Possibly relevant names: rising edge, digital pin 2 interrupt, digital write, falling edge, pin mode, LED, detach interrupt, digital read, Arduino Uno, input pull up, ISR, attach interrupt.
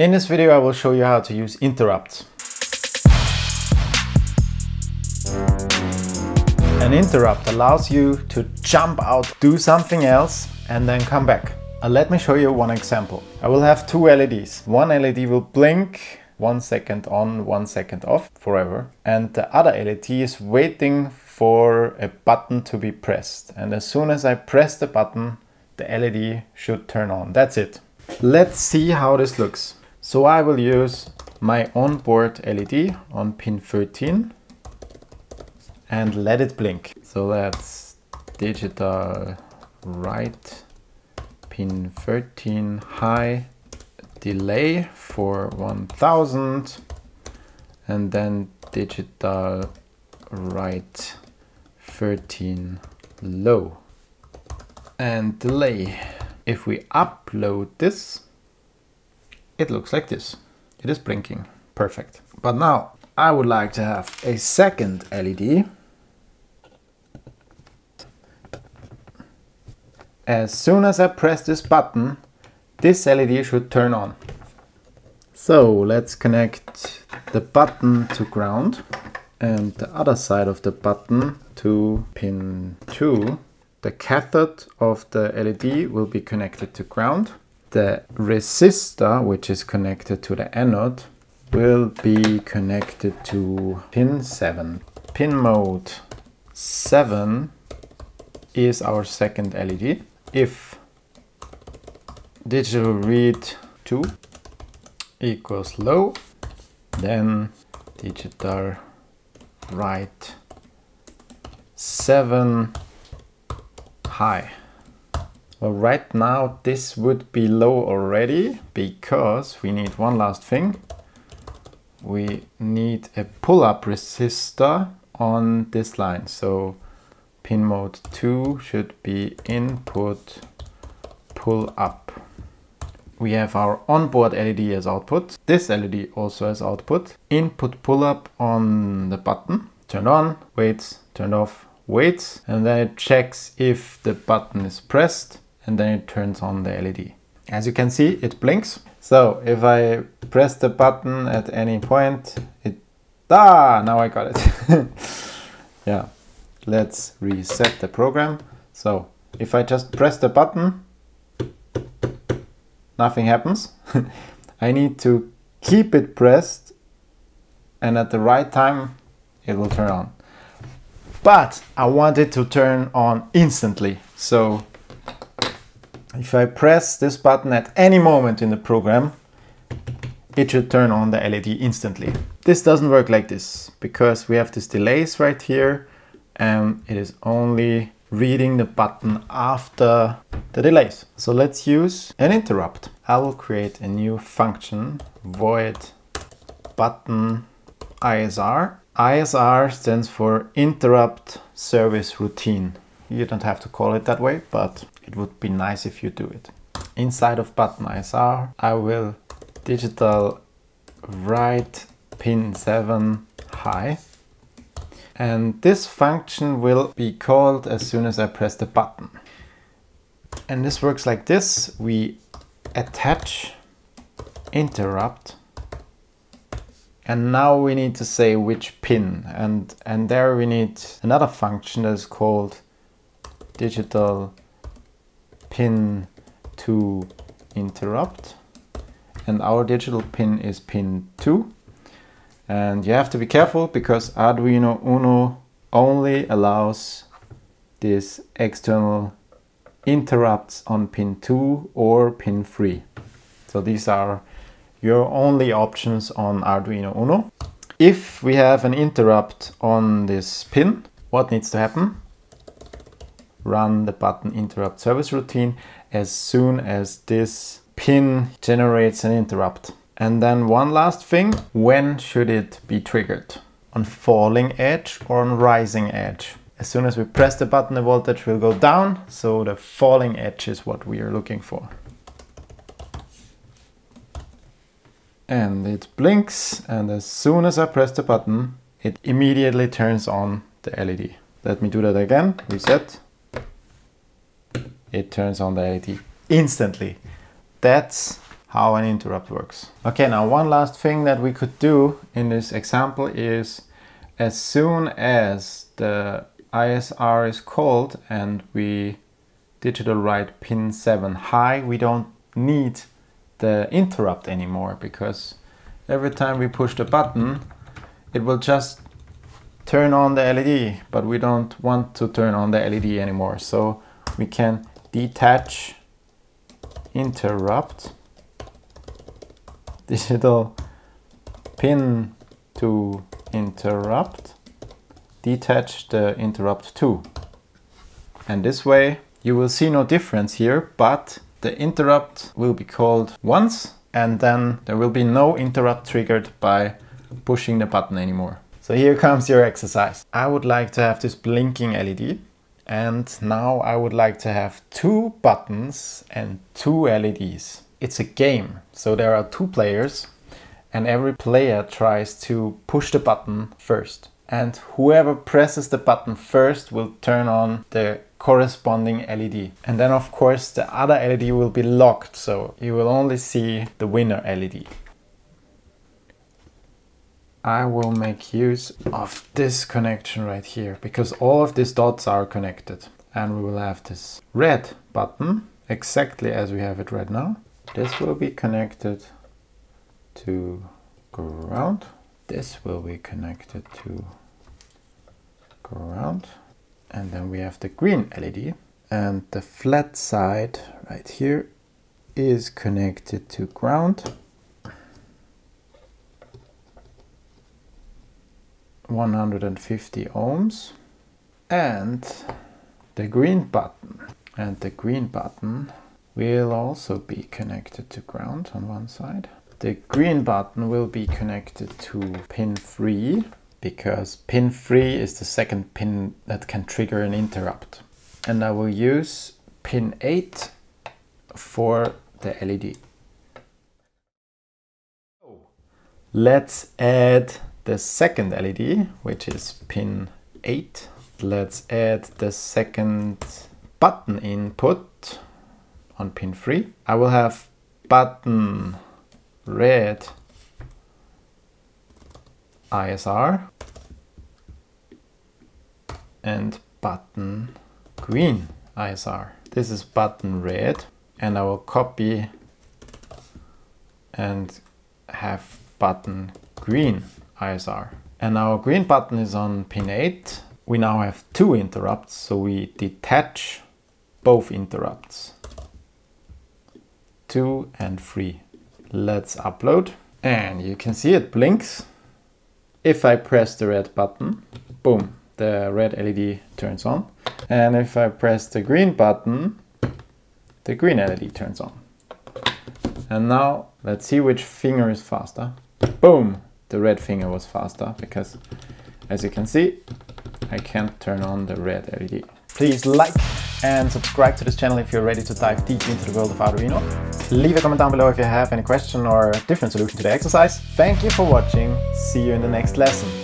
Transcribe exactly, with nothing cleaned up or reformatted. In this video, I will show you how to use interrupts. An interrupt allows you to jump out, do something else, and then come back. Uh, let me show you one example. I will have two L E Ds. One L E D will blink one second on, one second off, forever. And the other L E D is waiting for a button to be pressed. And as soon as I press the button, the L E D should turn on. That's it. Let's see how this looks. So I will use my onboard L E D on pin thirteen and let it blink. So that's digital write, pin thirteen high, delay for one thousand, and then digital write thirteen low and delay. If we upload this, it looks like this. It is blinking. Perfect. But now I would like to have a second L E D. As soon as I press this button, this L E D should turn on. So let's connect the button to ground and the other side of the button to pin two. The cathode of the L E D will be connected to ground. The resistor, which is connected to the anode, will be connected to pin seven. Pin mode seven is our second L E D. If digital read two equals low, then digital write seven high. Well, right now this would be low already because we need one last thing. We need a pull-up resistor on this line. So pin mode two should be input pull up. We have our onboard L E D as output. This L E D also as output. Input pull up on the button. Turned on, waits, turned off, waits, and then it checks if the button is pressed, and then it turns on the L E D. As you can see, it blinks. So if I press the button at any point, it... Ah, now I got it. Yeah, let's reset the program. So if I just press the button, nothing happens. I need to keep it pressed, and at the right time, it will turn on. But I want it to turn on instantly. So if I press this button at any moment in the program, it should turn on the L E D instantly. This doesn't work like this because we have these delays right here, and it is only reading the button after the delays. So let's use an interrupt. I will create a new function, void button I S R. I S R stands for interrupt service routine. You don't have to call it that way, but it would be nice if you do it. Inside of button I S R, I will digital write pin seven high. And this function will be called as soon as I press the button. And this works like this. We attach interrupt. And now we need to say which pin. And, and there we need another function that is called digital pin two interrupt. And our digital pin is pin two. And you have to be careful because Arduino Uno only allows these external interrupts on pin two or pin three. So these are your only options on Arduino Uno. If we have an interrupt on this pin, what needs to happen? Run the button interrupt service routine as soon as this pin generates an interrupt. And then one last thing, when should it be triggered? On falling edge or on rising edge? As soon as we press the button, the voltage will go down, so the falling edge is what we are looking for. And it blinks, and as soon as I press the button, it immediately turns on the L E D. Let me do that again, reset. It turns on the L E D instantly. That's how an interrupt works. Okay, now one last thing that we could do in this example is, as soon as the I S R is called and we digital write pin seven high, we don't need the interrupt anymore, because every time we push the button it will just turn on the L E D, but we don't want to turn on the L E D anymore, so we can detach interrupt digital pin to interrupt, detach the interrupt two. And this way you will see no difference here, but the interrupt will be called once and then there will be no interrupt triggered by pushing the button anymore. So here comes your exercise. I would like to have this blinking L E D, and now I would like to have two buttons and two L E Ds. It's a game, so there are two players and every player tries to push the button first, and whoever presses the button first will turn on the corresponding L E D, and then of course the other L E D will be locked, so you will only see the winner L E D. I will make use of this connection right here, because all of these dots are connected, and we will have this red button exactly as we have it right now. This will be connected to ground. This will be connected to ground. And then we have the green L E D. And the flat side right here is connected to ground. one hundred fifty ohms. And the green button. And the green button will also be connected to ground on one side. The green button will be connected to pin three, because pin three is the second pin that can trigger an interrupt. And I will use pin eight for the L E D. Let's add the second L E D, which is pin eight. Let's add the second button input on pin three. I will have button red I S R and button green I S R. This is button red, and I will copy and have button green I S R. And our green button is on pin eight. We now have two interrupts, so we detach both interrupts. Two and three. Let's upload, and you can see it blinks. If I press the red button, boom, the red L E D turns on. And if I press the green button, the green L E D turns on. And now let's see which finger is faster. Boom, the red finger was faster, because as you can see, I can't turn on the red L E D. Please like and subscribe to this channel if you're ready to dive deep into the world of Arduino. Leave a comment down below if you have any question or different solution to the exercise. Thank you for watching. See you in the next lesson.